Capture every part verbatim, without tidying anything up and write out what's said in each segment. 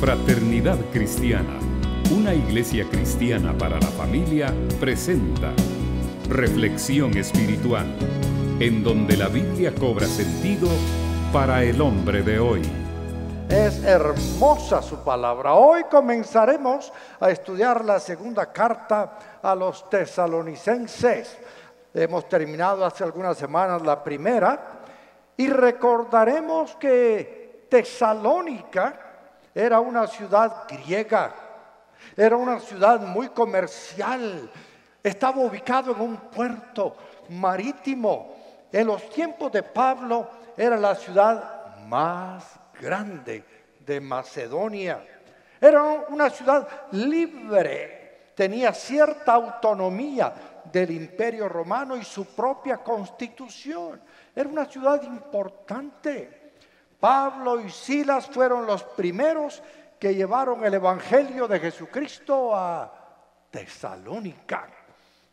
Fraternidad Cristiana, una iglesia cristiana para la familia, presenta Reflexión Espiritual, en donde la Biblia cobra sentido para el hombre de hoy. Es hermosa su palabra. Hoy comenzaremos a estudiar la segunda carta a los tesalonicenses. Hemos terminado hace algunas semanas la primera y recordaremos que Tesalónica era una ciudad griega, era una ciudad muy comercial, estaba ubicado en un puerto marítimo. En los tiempos de Pablo era la ciudad más grande de Macedonia. Era una ciudad libre, tenía cierta autonomía del Imperio Romano y su propia constitución. Era una ciudad importante. Pablo y Silas fueron los primeros que llevaron el Evangelio de Jesucristo a Tesalónica.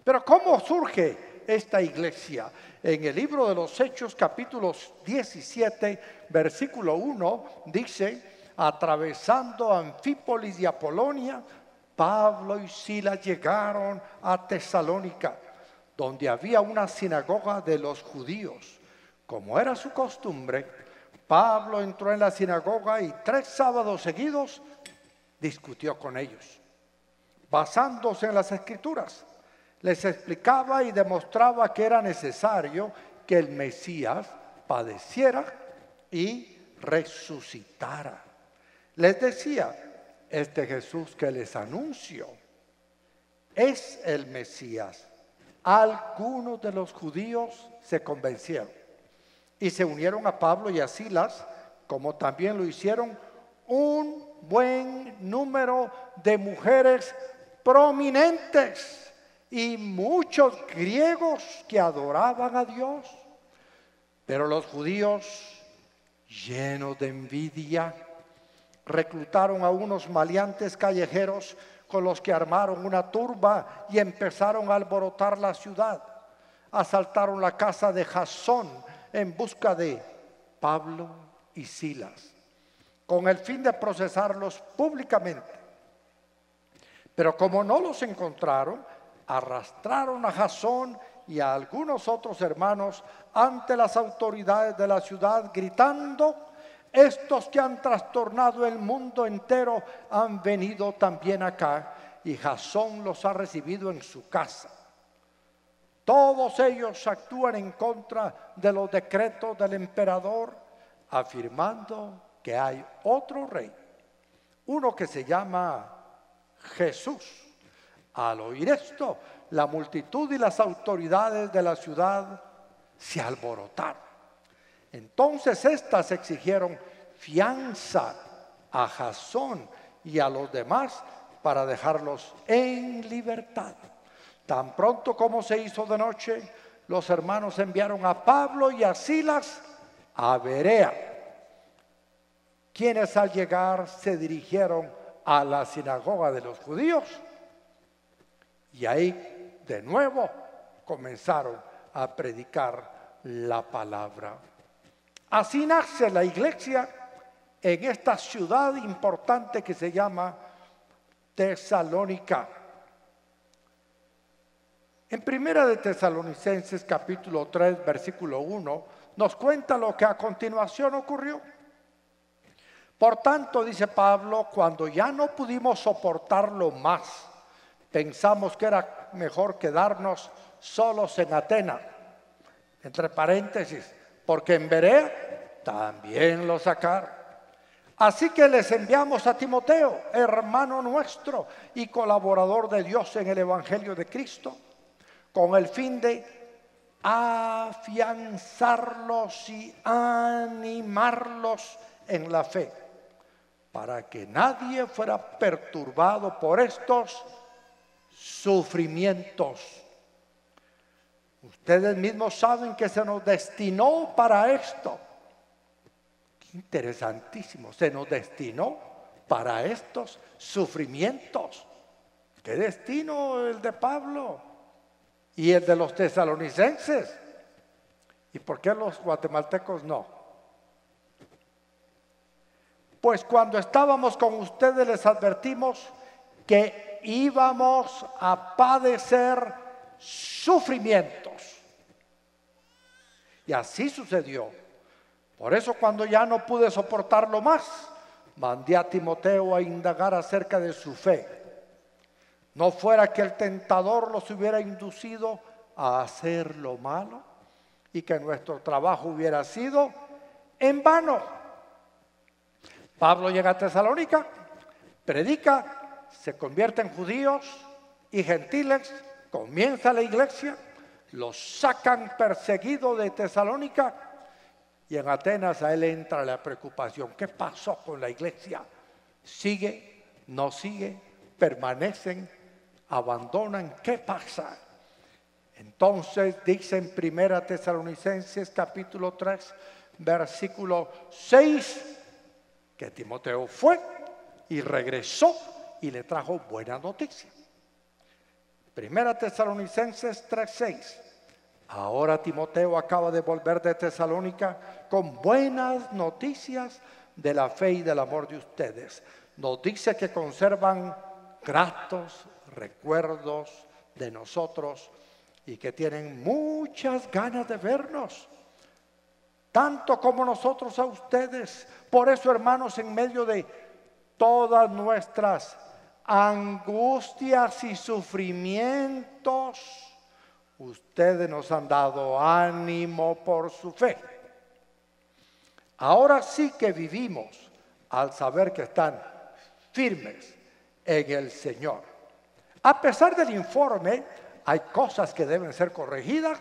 Pero ¿cómo surge esta iglesia? En el libro de los Hechos, capítulo diecisiete, versículo uno, dice: atravesando Anfípolis y Apolonia, Pablo y Silas llegaron a Tesalónica, donde había una sinagoga de los judíos. Como era su costumbre, Pablo entró en la sinagoga y tres sábados seguidos discutió con ellos. Basándose en las Escrituras, les explicaba y demostraba que era necesario que el Mesías padeciera y resucitara. Les decía: este Jesús que les anuncio es el Mesías. Algunos de los judíos se convencieron y se unieron a Pablo y a Silas, como también lo hicieron un buen número de mujeres prominentes y muchos griegos que adoraban a Dios. Pero los judíos, llenos de envidia, reclutaron a unos maleantes callejeros con los que armaron una turba y empezaron a alborotar la ciudad. Asaltaron la casa de Jasón en busca de Pablo y Silas, con el fin de procesarlos públicamente. Pero como no los encontraron, arrastraron a Jasón y a algunos otros hermanos ante las autoridades de la ciudad, gritando: estos que han trastornado el mundo entero han venido también acá, y Jasón los ha recibido en su casa. Todos ellos actúan en contra de los decretos del emperador, afirmando que hay otro rey, uno que se llama Jesús. Al oír esto, la multitud y las autoridades de la ciudad se alborotaron. Entonces éstas exigieron fianza a Jasón y a los demás para dejarlos en libertad. Tan pronto como se hizo de noche, los hermanos enviaron a Pablo y a Silas a Berea, quienes al llegar se dirigieron a la sinagoga de los judíos, y ahí de nuevo comenzaron a predicar la palabra. Así nace la iglesia en esta ciudad importante que se llama Tesalónica. En Primera de Tesalonicenses, capítulo tres, versículo uno, nos cuenta lo que a continuación ocurrió. Por tanto, dice Pablo, cuando ya no pudimos soportarlo más, pensamos que era mejor quedarnos solos en Atenas. Entre paréntesis, porque en Berea también lo sacaron. Así que les enviamos a Timoteo, hermano nuestro y colaborador de Dios en el Evangelio de Cristo, con el fin de afianzarlos y animarlos en la fe, para que nadie fuera perturbado por estos sufrimientos. Ustedes mismos saben que se nos destinó para esto. Qué interesantísimo, se nos destinó para estos sufrimientos. Qué destino el de Pablo y el de los tesalonicenses. ¿Y por qué los guatemaltecos no? Pues cuando estábamos con ustedes les advertimos que íbamos a padecer sufrimientos. Y así sucedió. Por eso cuando ya no pude soportarlo más, mandé a Timoteo a indagar acerca de su fe. No fuera que el tentador los hubiera inducido a hacer lo malo y que nuestro trabajo hubiera sido en vano. Pablo llega a Tesalónica, predica, se convierte en judíos y gentiles, comienza la iglesia, los sacan perseguido de Tesalónica y en Atenas a él entra la preocupación. ¿Qué pasó con la iglesia? ¿Sigue? ¿No sigue? ¿Permanecen? ¿Abandonan? ¿Qué pasa? Entonces dice en Primera Tesalonicenses capítulo tres, versículo seis, que Timoteo fue y regresó y le trajo buena noticia. Primera Tesalonicenses tres, seis. Ahora Timoteo acaba de volver de Tesalónica con buenas noticias de la fe y del amor de ustedes. Nos dice que conservan gratos recuerdos de nosotros y que tienen muchas ganas de vernos, tanto como nosotros a ustedes. Por eso, hermanos, en medio de todas nuestras angustias y sufrimientos, ustedes nos han dado ánimo por su fe. Ahora sí que vivimos al saber que están firmes en el Señor. A pesar del informe, hay cosas que deben ser corregidas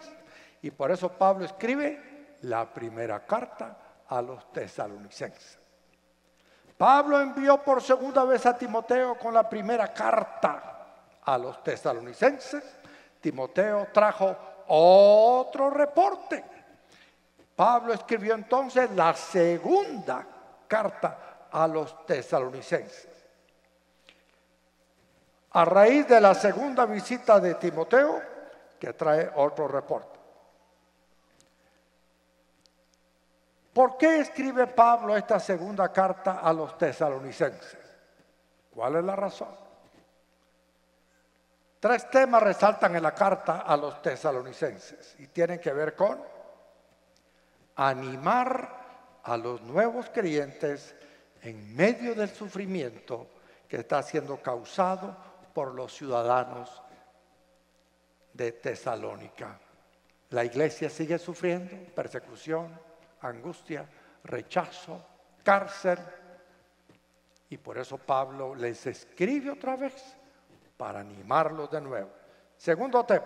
y por eso Pablo escribe la primera carta a los tesalonicenses. Pablo envió por segunda vez a Timoteo con la primera carta a los tesalonicenses. Timoteo trajo otro reporte. Pablo escribió entonces la segunda carta a los tesalonicenses. A raíz de la segunda visita de Timoteo, que trae otro reporte. ¿Por qué escribe Pablo esta segunda carta a los tesalonicenses? ¿Cuál es la razón? Tres temas resaltan en la carta a los tesalonicenses y tienen que ver con animar a los nuevos creyentes en medio del sufrimiento que está siendo causado por los ciudadanos de Tesalónica. La iglesia sigue sufriendo persecución, angustia, rechazo, cárcel. Y por eso Pablo les escribe otra vez para animarlos de nuevo. Segundo tema,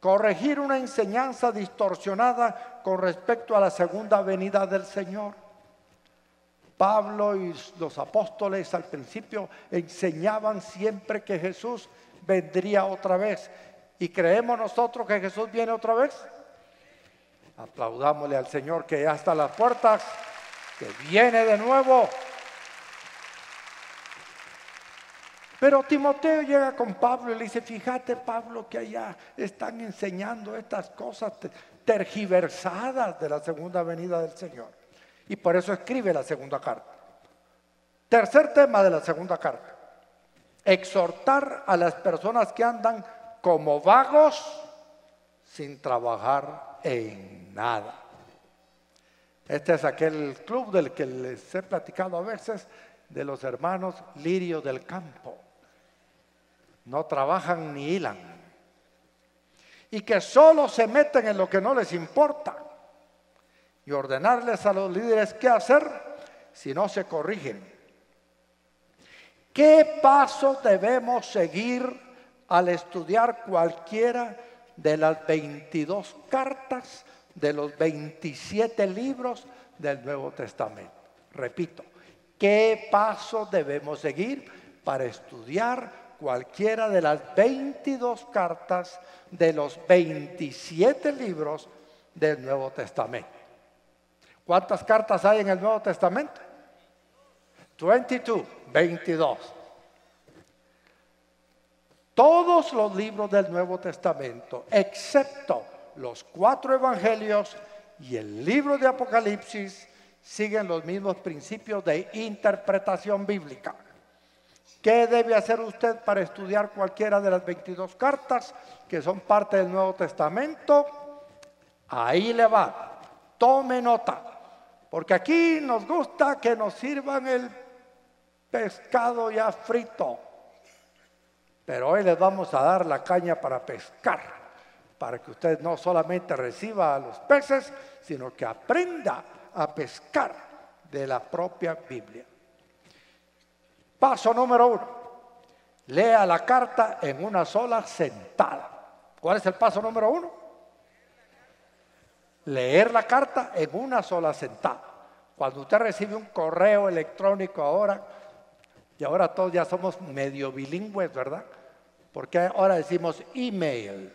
corregir una enseñanza distorsionada con respecto a la segunda venida del Señor. Pablo y los apóstoles al principio enseñaban siempre que Jesús vendría otra vez. ¿Y creemos nosotros que Jesús viene otra vez? Aplaudámosle al Señor que ya está a las puertas, que viene de nuevo. Pero Timoteo llega con Pablo y le dice, fíjate Pablo que allá están enseñando estas cosas tergiversadas de la segunda venida del Señor. Y por eso escribe la segunda carta. Tercer tema de la segunda carta. Exhortar a las personas que andan como vagos sin trabajar en nada. Este es aquel club del que les he platicado a veces, de los hermanos lirios del campo. No trabajan ni hilan. Y que solo se meten en lo que no les importa. Y ordenarles a los líderes qué hacer si no se corrigen. ¿Qué pasos debemos seguir al estudiar cualquiera de las veintidós cartas de los veintisiete libros del Nuevo Testamento? Repito, ¿qué paso debemos seguir para estudiar cualquiera de las veintidós cartas de los veintisiete libros del Nuevo Testamento? ¿Cuántas cartas hay en el Nuevo Testamento? veintidós, veintidós. Todos los libros del Nuevo Testamento, excepto los cuatro evangelios y el libro de Apocalipsis, siguen los mismos principios de interpretación bíblica. ¿Qué debe hacer usted para estudiar cualquiera de las veintidós cartas que son parte del Nuevo Testamento? Ahí le va. Tome nota. Porque aquí nos gusta que nos sirvan el pescado ya frito. Pero hoy les vamos a dar la caña para pescar, para que usted no solamente reciba a los peces, sino que aprenda a pescar de la propia Biblia. Paso número uno, lea la carta en una sola sentada. ¿Cuál es el paso número uno? Leer la carta en una sola sentada. Cuando usted recibe un correo electrónico ahora, y ahora todos ya somos medio bilingües, ¿verdad? Porque ahora decimos email,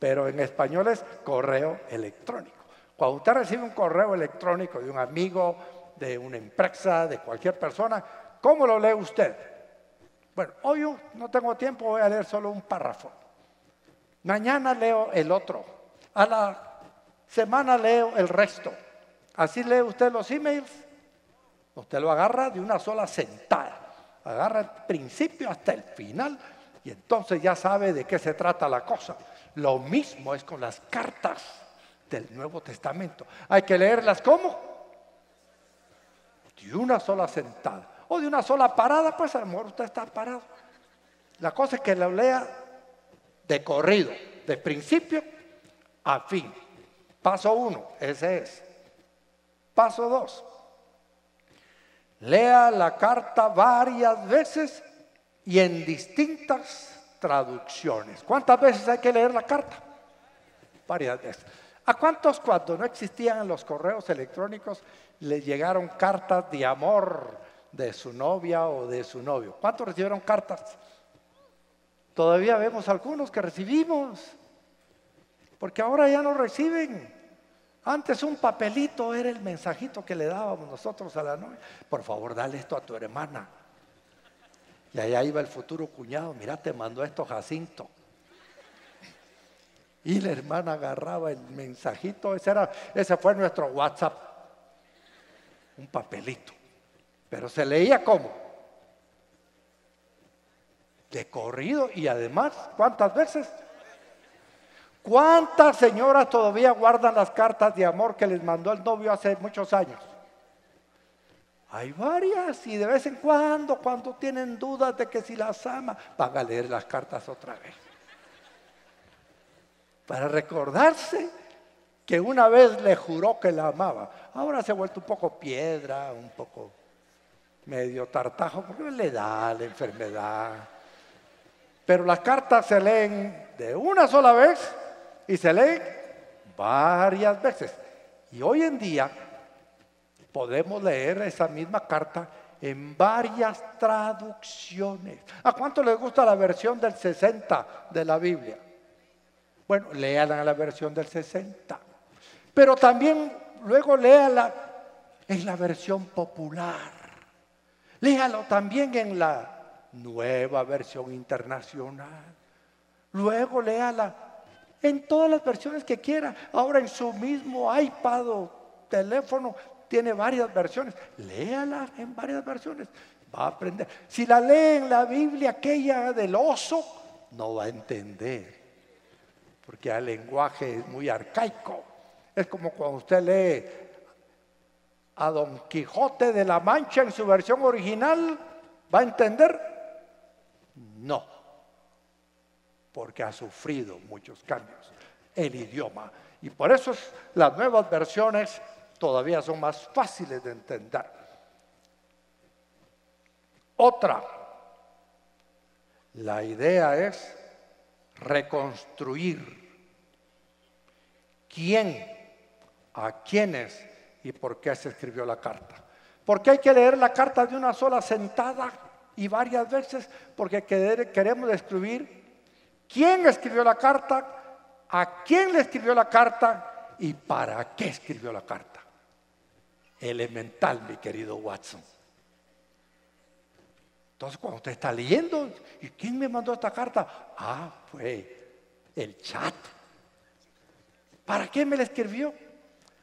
pero en español es correo electrónico. Cuando usted recibe un correo electrónico de un amigo, de una empresa, de cualquier persona, ¿cómo lo lee usted? Bueno, hoy no tengo tiempo, voy a leer solo un párrafo. Mañana leo el otro. A la semana leo el resto. ¿Así lee usted los emails? Usted lo agarra de una sola sentada. Agarra el principio hasta el final y entonces ya sabe de qué se trata la cosa. Lo mismo es con las cartas del Nuevo Testamento. Hay que leerlas ¿cómo? De una sola sentada. O de una sola parada, pues a lo mejor usted está parado. La cosa es que la lea de corrido, de principio a fin. Paso uno, ese es. Paso dos, lea la carta varias veces y en distintas traducciones. ¿Cuántas veces hay que leer la carta? Varias veces. ¿A cuántos cuando no existían los correos electrónicos les llegaron cartas de amor de su novia o de su novio? ¿Cuántos recibieron cartas? Todavía vemos algunos que recibimos, porque ahora ya no reciben. Antes un papelito era el mensajito que le dábamos nosotros a la novia. Por favor, dale esto a tu hermana. Y allá iba el futuro cuñado, mira, te mandó esto Jacinto. Y la hermana agarraba el mensajito, ese, era, ese fue nuestro WhatsApp, un papelito. Pero se leía ¿cómo? De corrido y además, ¿cuántas veces? ¿Cuántas señoras todavía guardan las cartas de amor que les mandó el novio hace muchos años? Hay varias y de vez en cuando, cuando tienen dudas de que si las ama, van a leer las cartas otra vez. Para recordarse que una vez le juró que la amaba. Ahora se ha vuelto un poco piedra, un poco medio tartajo, porque le da la enfermedad. Pero las cartas se leen de una sola vez y se leen varias veces. Y hoy en día podemos leer esa misma carta en varias traducciones. ¿A cuánto les gusta la versión del sesenta de la Biblia? Bueno, léala en la versión del sesenta. Pero también luego léala en la versión popular. Léalo también en la Nueva Versión Internacional. Luego léala en todas las versiones que quiera. Ahora en su mismo iPad o teléfono tiene varias versiones. Léala en varias versiones. Va a aprender. Si la lee en la Biblia aquella del oso, no va a entender. Porque el lenguaje es muy arcaico. Es como cuando usted lee a Don Quijote de la Mancha en su versión original, ¿va a entender? No, porque ha sufrido muchos cambios el idioma. Y por eso las nuevas versiones todavía son más fáciles de entender. Otra, la idea es reconstruir quién, a quiénes y por qué se escribió la carta. ¿Por qué hay que leer la carta de una sola sentada y varias veces? Porque queremos describir quién escribió la carta, a quién le escribió la carta y para qué escribió la carta. Elemental, mi querido Watson. Entonces, cuando usted está leyendo, ¿y quién me mandó esta carta? Ah, fue el chat. ¿Para qué me la escribió?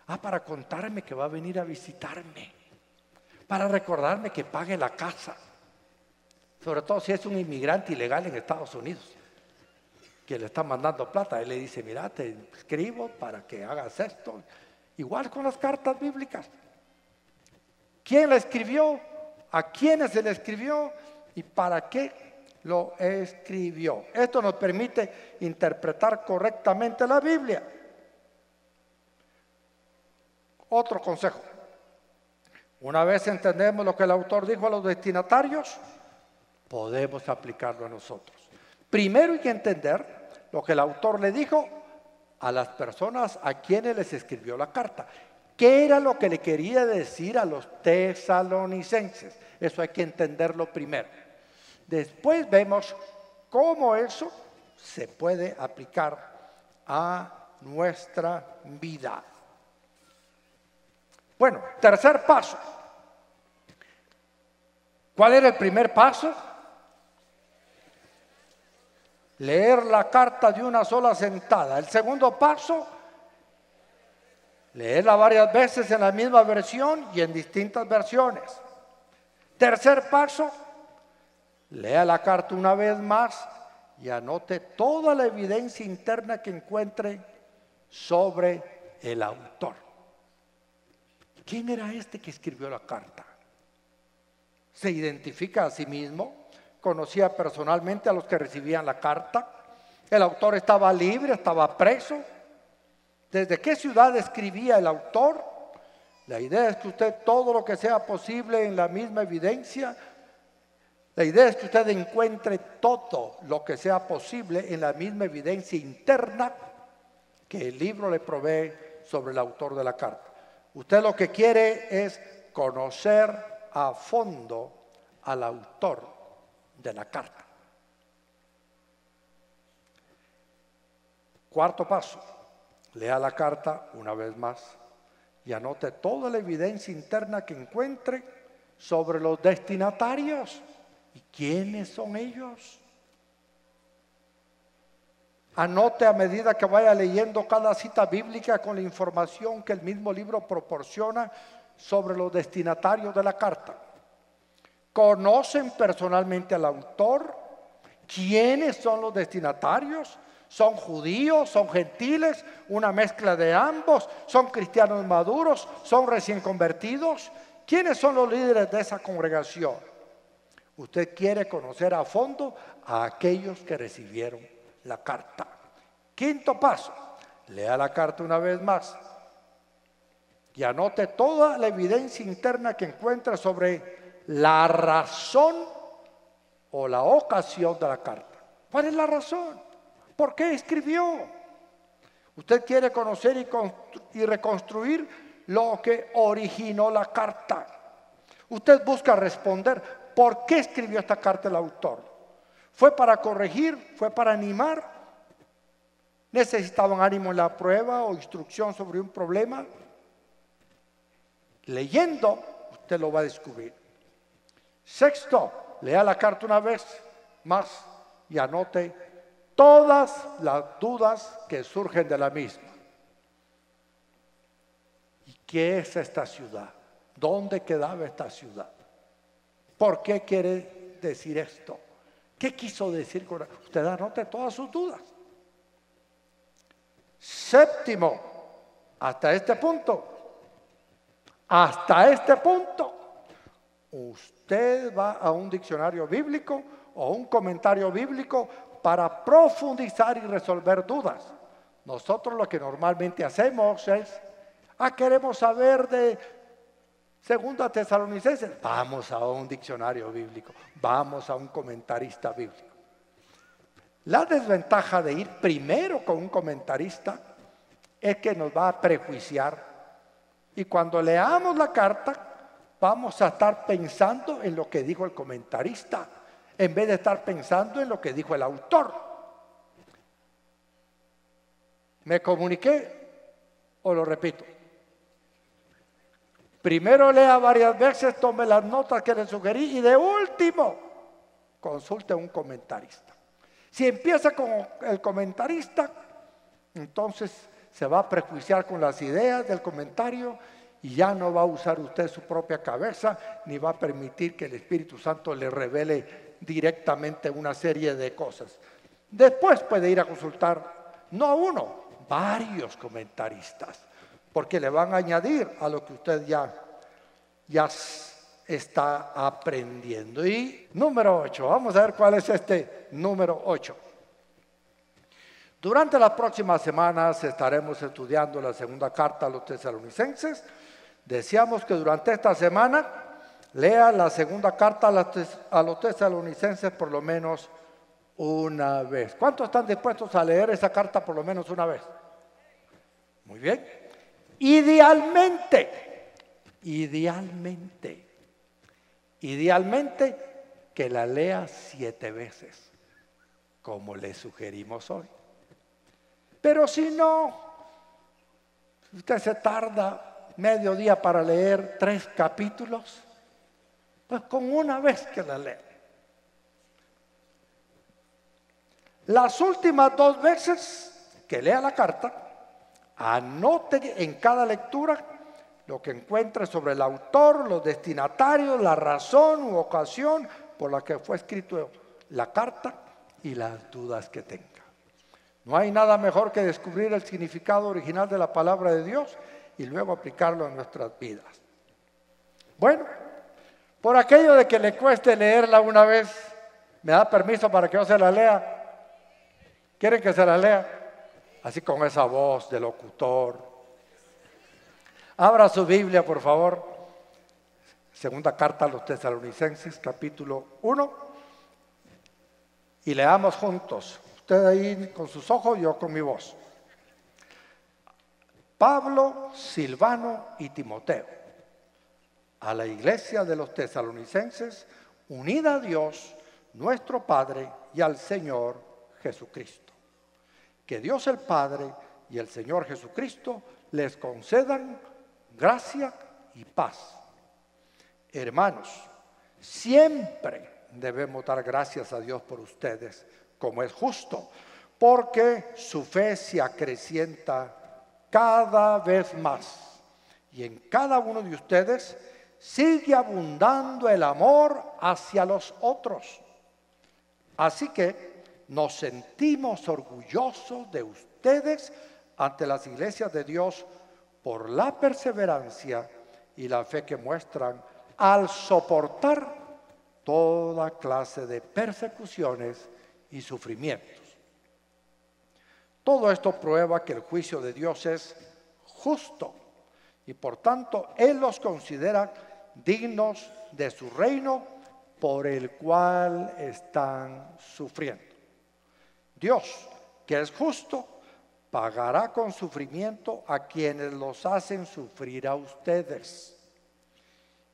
Ah, para contarme que va a venir a visitarme, para recordarme que pague la casa, sobre todo si es un inmigrante ilegal en Estados Unidos, que le está mandando plata. Él le dice: mira, te escribo para que hagas esto. Igual con las cartas bíblicas. ¿Quién la escribió? ¿A quiénes se le escribió? ¿Y para qué lo escribió? Esto nos permite interpretar correctamente la Biblia. Otro consejo: una vez entendemos lo que el autor dijo a los destinatarios, podemos aplicarlo a nosotros. Primero hay que entender lo que el autor le dijo a las personas a quienes les escribió la carta. ¿Qué era lo que le quería decir a los tesalonicenses? Eso hay que entenderlo primero. Después vemos cómo eso se puede aplicar a nuestra vida. Bueno, tercer paso. ¿Cuál era el primer paso? Leer la carta de una sola sentada. El segundo paso, leerla varias veces en la misma versión y en distintas versiones. Tercer paso, lea la carta una vez más y anote toda la evidencia interna que encuentre sobre el autor. ¿Quién era este que escribió la carta? Se identifica a sí mismo, conocía personalmente a los que recibían la carta. El autor estaba libre, estaba preso. ¿Desde qué ciudad escribía el autor? La idea es que usted, todo lo que sea posible en la misma evidencia, la idea es que usted encuentre todo lo que sea posible en la misma evidencia interna que el libro le provee sobre el autor de la carta. Usted lo que quiere es conocer a fondo al autor de la carta. Cuarto paso. Lea la carta una vez más y anote toda la evidencia interna que encuentre sobre los destinatarios. ¿Y quiénes son ellos? Anote a medida que vaya leyendo cada cita bíblica con la información que el mismo libro proporciona sobre los destinatarios de la carta. ¿Conocen personalmente al autor? ¿Quiénes son los destinatarios? ¿Son judíos? ¿Son gentiles? ¿Una mezcla de ambos? ¿Son cristianos maduros? ¿Son recién convertidos? ¿Quiénes son los líderes de esa congregación? Usted quiere conocer a fondo a aquellos que recibieron la carta. Quinto paso, lea la carta una vez más y anote toda la evidencia interna que encuentra sobre la razón o la ocasión de la carta. ¿Cuál es la razón? ¿Por qué escribió? Usted quiere conocer y, y reconstruir lo que originó la carta. Usted busca responder por qué escribió esta carta el autor. ¿Fue para corregir? ¿Fue para animar? ¿Necesitaban ánimo en la prueba o instrucción sobre un problema? Leyendo, usted lo va a descubrir. Sexto, lea la carta una vez más y anote todas las dudas que surgen de la misma. ¿Y qué es esta ciudad? ¿Dónde quedaba esta ciudad? ¿Por qué quiere decir esto? ¿Qué quiso decir con esto? Usted anote todas sus dudas. Séptimo, hasta este punto, hasta este punto, usted va a un diccionario bíblico o un comentario bíblico para profundizar y resolver dudas. Nosotros lo que normalmente hacemos es, ah, queremos saber de Segunda Tesalonicenses. Vamos a un diccionario bíblico, vamos a un comentarista bíblico. La desventaja de ir primero con un comentarista es que nos va a prejuiciar. Y cuando leamos la carta, vamos a estar pensando en lo que dijo el comentarista, en vez de estar pensando en lo que dijo el autor. ¿Me comuniqué o lo repito? Primero lea varias veces, tome las notas que le sugerí y de último consulte a un comentarista. Si empieza con el comentarista, entonces se va a prejuiciar con las ideas del comentario y ya no va a usar usted su propia cabeza, ni va a permitir que el Espíritu Santo le revele directamente una serie de cosas. Después puede ir a consultar, no uno, varios comentaristas, porque le van a añadir a lo que usted ya, ya está aprendiendo. Y número ocho, vamos a ver cuál es este número ocho. Durante las próximas semanas estaremos estudiando la segunda carta a los tesalonicenses. Deseamos que durante esta semana lea la segunda carta a los tesalonicenses por lo menos una vez. ¿Cuántos están dispuestos a leer esa carta por lo menos una vez? Muy bien. Idealmente, idealmente, idealmente que la lea siete veces, como le sugerimos hoy. Pero si no, usted se tarda medio día para leer tres capítulos, pues con una vez que la lee. Las últimas dos veces que lea la carta, anote en cada lectura lo que encuentre sobre el autor, los destinatarios, la razón u ocasión por la que fue escrita la carta y las dudas que tenga. No hay nada mejor que descubrir el significado original de la palabra de Dios y luego aplicarlo en nuestras vidas. Bueno, por aquello de que le cueste leerla una vez, ¿me da permiso para que yo se la lea? ¿Quieren que se la lea? Así con esa voz de locutor. Abra su Biblia, por favor. Segunda carta a los tesalonicenses, capítulo uno. Y leamos juntos. Usted ahí con sus ojos, yo con mi voz. Pablo, Silvano y Timoteo, a la iglesia de los tesalonicenses, unida a Dios, nuestro Padre, y al Señor Jesucristo. Que Dios el Padre y el Señor Jesucristo les concedan gracia y paz. Hermanos, siempre debemos dar gracias a Dios por ustedes, como es justo, porque su fe se acrecienta cada vez más y en cada uno de ustedes sigue abundando el amor hacia los otros. Así que nos sentimos orgullosos de ustedes ante las iglesias de Dios por la perseverancia y la fe que muestran al soportar toda clase de persecuciones y sufrimientos. Todo esto prueba que el juicio de Dios es justo y por tanto Él los considera dignos de su reino por el cual están sufriendo. Dios, que es justo, pagará con sufrimiento a quienes los hacen sufrir a ustedes.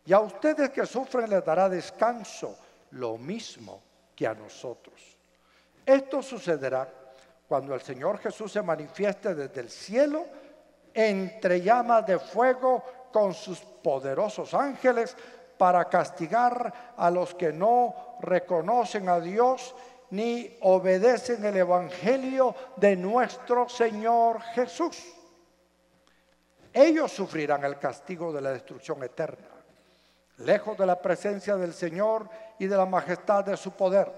Y a ustedes que sufren les dará descanso, lo mismo que a nosotros. Esto sucederá cuando el Señor Jesús se manifieste desde el cielo entre llamas de fuego con sus poderosos ángeles para castigar a los que no reconocen a Dios ni obedecen el Evangelio de nuestro Señor Jesús. Ellos sufrirán el castigo de la destrucción eterna, lejos de la presencia del Señor y de la majestad de su poder,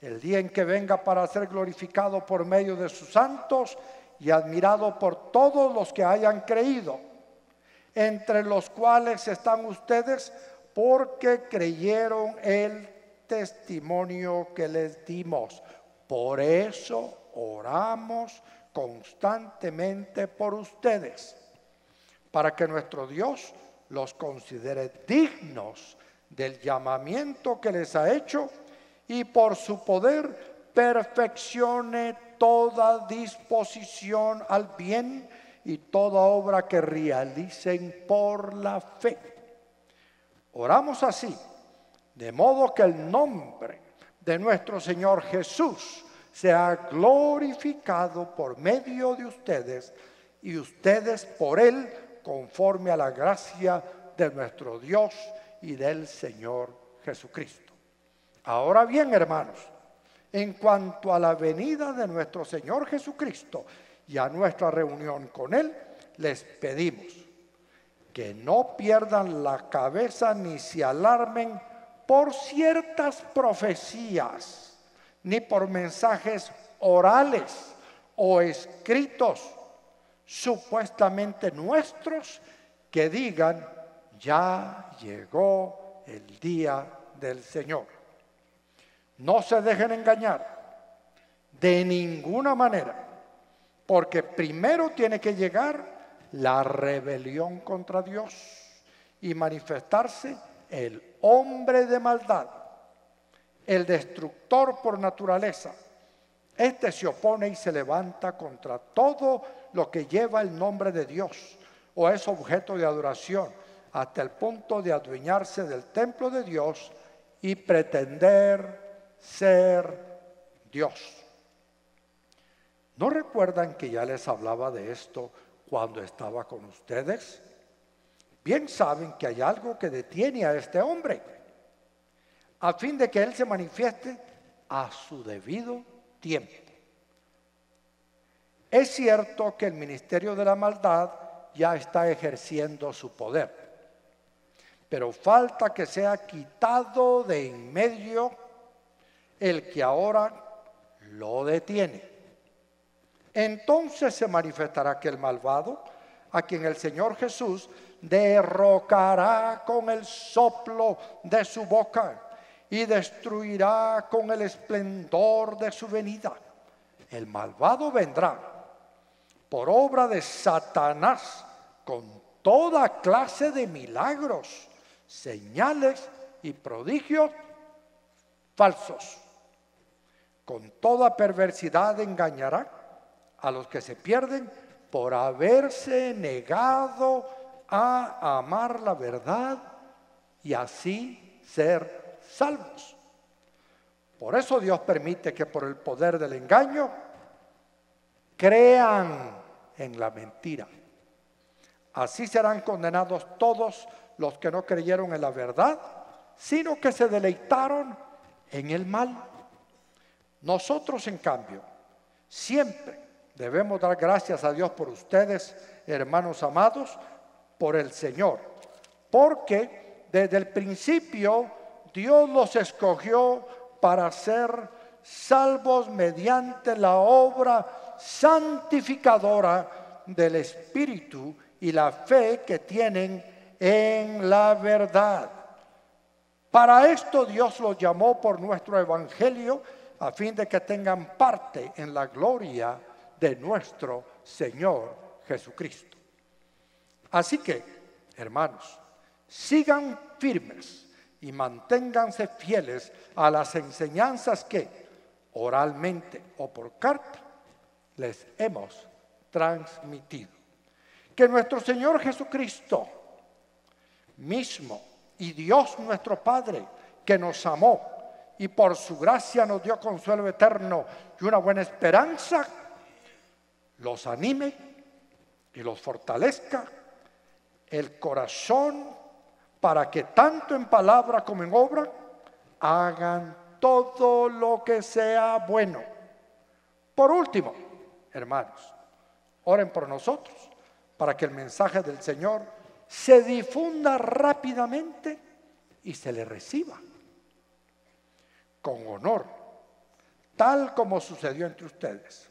el día en que venga para ser glorificado por medio de sus santos y admirado por todos los que hayan creído, entre los cuales están ustedes porque creyeron el testimonio que les dimos. Por eso oramos constantemente por ustedes, para que nuestro Dios los considere dignos del llamamiento que les ha hecho y por su poder perfeccione toda disposición al bien y toda obra que realicen por la fe. Oramos así, de modo que el nombre de nuestro Señor Jesús sea glorificado por medio de ustedes y ustedes por Él, conforme a la gracia de nuestro Dios y del Señor Jesucristo. Ahora bien, hermanos, en cuanto a la venida de nuestro Señor Jesucristo y a nuestra reunión con Él, les pedimos que no pierdan la cabeza ni se alarmen por ciertas profecías, ni por mensajes orales o escritos supuestamente nuestros que digan: ya llegó el día del Señor. No se dejen engañar de ninguna manera, porque primero tiene que llegar la rebelión contra Dios y manifestarse el hombre de maldad, el destructor por naturaleza. Este se opone y se levanta contra todo lo que lleva el nombre de Dios o es objeto de adoración, hasta el punto de adueñarse del templo de Dios y pretender ser Dios. ¿No recuerdan que ya les hablaba de esto cuando estaba con ustedes? Bien saben que hay algo que detiene a este hombre, a fin de que él se manifieste a su debido tiempo. Es cierto que el ministerio de la maldad ya está ejerciendo su poder, pero falta que sea quitado de en medio el que ahora lo detiene. Entonces se manifestará aquel malvado a quien el Señor Jesús derrocará con el soplo de su boca y destruirá con el esplendor de su venida. El malvado vendrá por obra de Satanás con toda clase de milagros, señales y prodigios falsos. Con toda perversidad engañará a los que se pierden por haberse negado a amar la verdad y así ser salvos. Por eso Dios permite que por el poder del engaño crean en la mentira. Así serán condenados todos los que no creyeron en la verdad, sino que se deleitaron en el mal. Nosotros, en cambio, siempre debemos dar gracias a Dios por ustedes, hermanos amados, por el Señor, porque desde el principio Dios los escogió para ser salvos mediante la obra santificadora del Espíritu y la fe que tienen en la verdad. Para esto Dios los llamó por nuestro Evangelio, a fin de que tengan parte en la gloria de nuestro Señor Jesucristo. Así que, hermanos, sigan firmes y manténganse fieles a las enseñanzas que, oralmente o por carta, les hemos transmitido. Que nuestro Señor Jesucristo mismo y Dios nuestro Padre, que nos amó y por su gracia nos dio consuelo eterno y una buena esperanza, los anime y los fortalezca el corazón para que tanto en palabra como en obra hagan todo lo que sea bueno. Por último, hermanos, oren por nosotros para que el mensaje del Señor se difunda rápidamente y se le reciba con honor, tal como sucedió entre ustedes.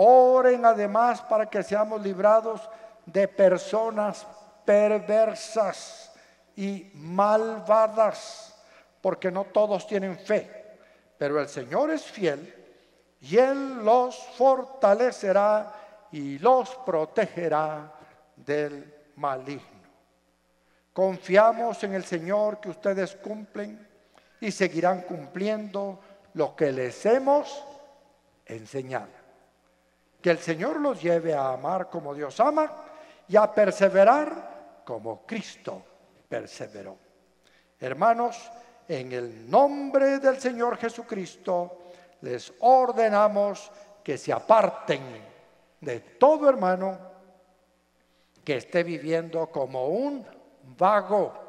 Oren además para que seamos librados de personas perversas y malvadas, porque no todos tienen fe, pero el Señor es fiel y Él los fortalecerá y los protegerá del maligno. Confiamos en el Señor que ustedes cumplen y seguirán cumpliendo lo que les hemos enseñado. Que el Señor los lleve a amar como Dios ama y a perseverar como Cristo perseveró. Hermanos, en el nombre del Señor Jesucristo, les ordenamos que se aparten de todo hermano que esté viviendo como un vago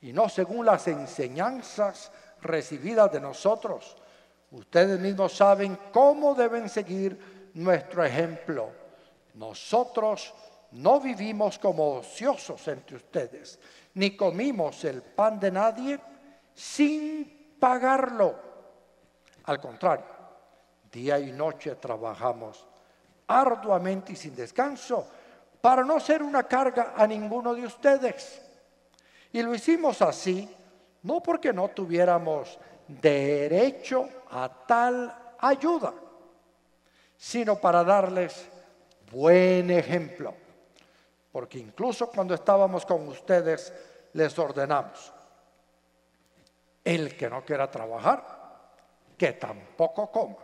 y no según las enseñanzas recibidas de nosotros. Ustedes mismos saben cómo deben seguir nuestro ejemplo. Nosotros no vivimos como ociosos entre ustedes, ni comimos el pan de nadie sin pagarlo. Al contrario, día y noche trabajamos arduamente y sin descanso para no ser una carga a ninguno de ustedes. Y lo hicimos así, no porque no tuviéramos derecho a tal ayuda, sino para darles buen ejemplo. Porque incluso cuando estábamos con ustedes, les ordenamos: el que no quiera trabajar, que tampoco coma.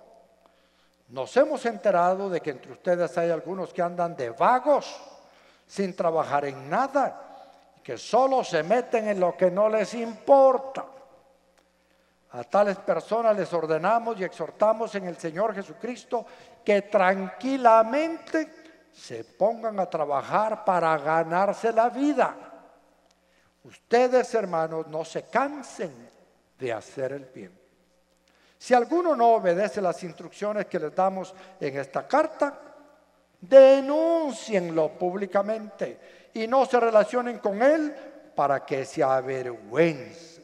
Nos hemos enterado de que entre ustedes hay algunos que andan de vagos, sin trabajar en nada, que solo se meten en lo que no les importa. A tales personas les ordenamos y exhortamos en el Señor Jesucristo que tranquilamente se pongan a trabajar para ganarse la vida. Ustedes, hermanos, no se cansen de hacer el bien. Si alguno no obedece las instrucciones que les damos en esta carta, denúncienlo públicamente y no se relacionen con él para que se avergüence.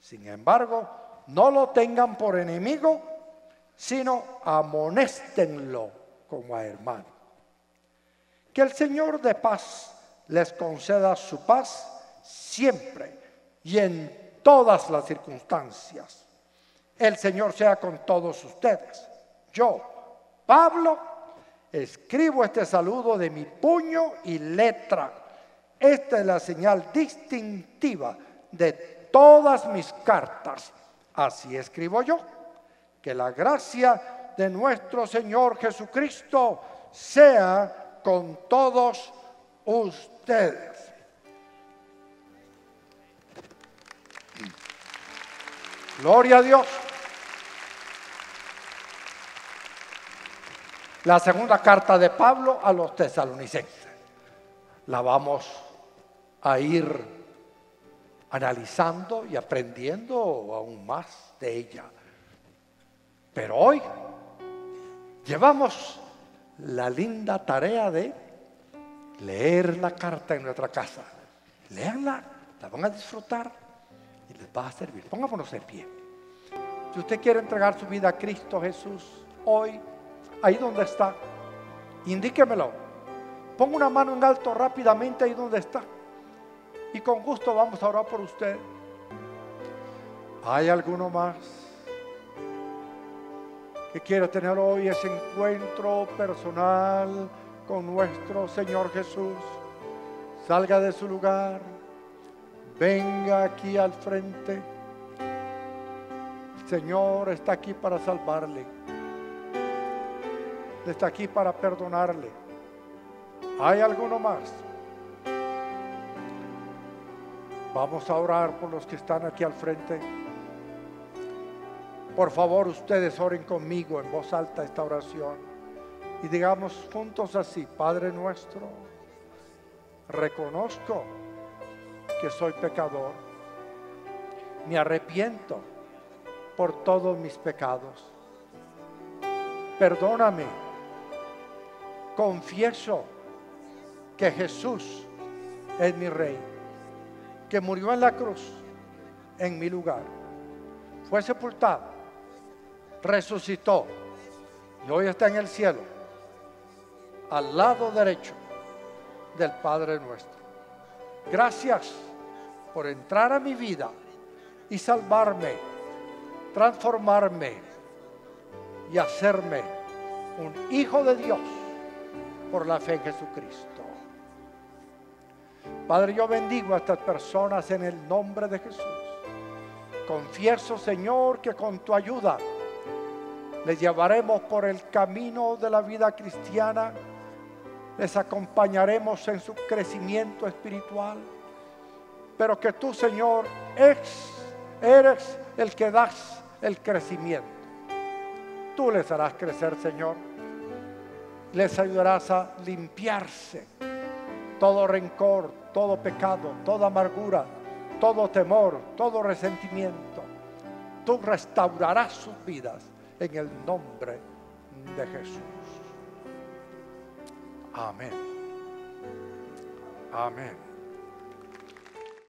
Sin embargo, no lo tengan por enemigo, sino amonéstenlo como a hermano. Que el Señor de paz les conceda su paz siempre y en todas las circunstancias. El Señor sea con todos ustedes. Yo, Pablo, escribo este saludo de mi puño y letra. Esta es la señal distintiva de todas mis cartas. Así escribo yo. Que la gracia de nuestro Señor Jesucristo sea con todos ustedes. Gloria a Dios. La segunda carta de Pablo a los tesalonicenses la vamos a ir analizando y aprendiendo aún más de ella. Pero hoy llevamos la linda tarea de leer la carta en nuestra casa. Leanla, la van a disfrutar y les va a servir. Pongámonos en pie. Si usted quiere entregar su vida a Cristo Jesús hoy, ahí donde está, indíquemelo. Ponga una mano en alto rápidamente ahí donde está y con gusto vamos a orar por usted. ¿Hay alguno más que quiero tener hoy ese encuentro personal con nuestro Señor Jesús? Salga de su lugar, venga aquí al frente. El Señor está aquí para salvarle, está aquí para perdonarle. ¿Hay alguno más? Vamos a orar por los que están aquí al frente. Por favor, ustedes oren conmigo en voz alta esta oración y digamos juntos así: Padre nuestro, reconozco que soy pecador, me arrepiento por todos mis pecados, perdóname, confieso que Jesús es mi Rey, que murió en la cruz en mi lugar, fue sepultado, resucitó y hoy está en el cielo, al lado derecho del Padre nuestro. Gracias por entrar a mi vida y salvarme, transformarme y hacerme un hijo de Dios por la fe en Jesucristo. Padre, yo bendigo a estas personas en el nombre de Jesús. Confieso, Señor, que con tu ayuda les llevaremos por el camino de la vida cristiana, les acompañaremos en su crecimiento espiritual, pero que tú, Señor, eres el que das el crecimiento. Tú les harás crecer, Señor, les ayudarás a limpiarse todo rencor, todo pecado, toda amargura, todo temor, todo resentimiento. Tú restaurarás sus vidas en el nombre de Jesús. Amén. Amén.